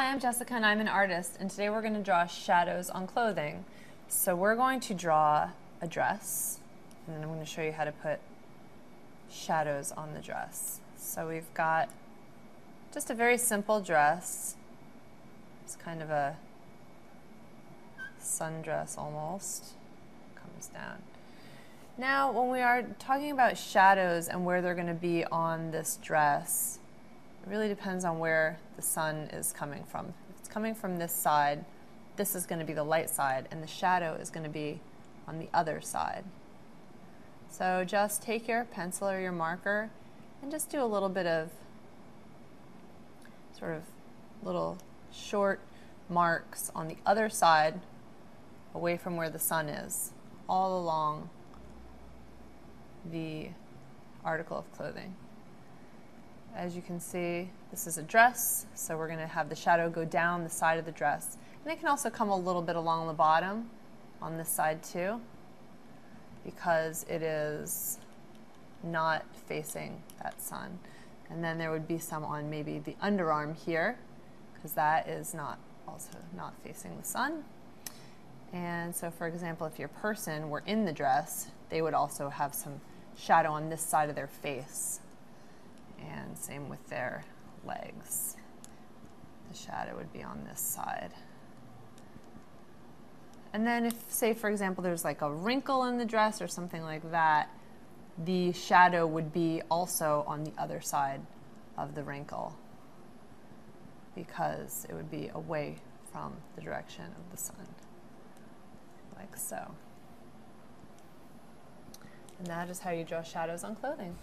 Hi, I'm Jessica and I'm an artist, and today we're going to draw shadows on clothing. So we're going to draw a dress, and then I'm going to show you how to put shadows on the dress. So we've got just a very simple dress. It's kind of a sundress almost. Comes down. Now when we are talking about shadows and where they're going to be on this dress, it really depends on where the sun is coming from. If it's coming from this side, this is going to be the light side, and the shadow is going to be on the other side. So just take your pencil or your marker and just do a little bit of sort of little short marks on the other side away from where the sun is, all along the article of clothing. As you can see, this is a dress, so we're going to have the shadow go down the side of the dress. And it can also come a little bit along the bottom on this side too, because it is not facing that sun. And then there would be some on maybe the underarm here, because that is also not facing the sun. And so, for example, if your person were in the dress, they would also have some shadow on this side of their face. And same with their legs. The shadow would be on this side. And then if, say, for example, there's like a wrinkle in the dress or something like that, the shadow would be also on the other side of the wrinkle, because it would be away from the direction of the sun, like so. And that is how you draw shadows on clothing.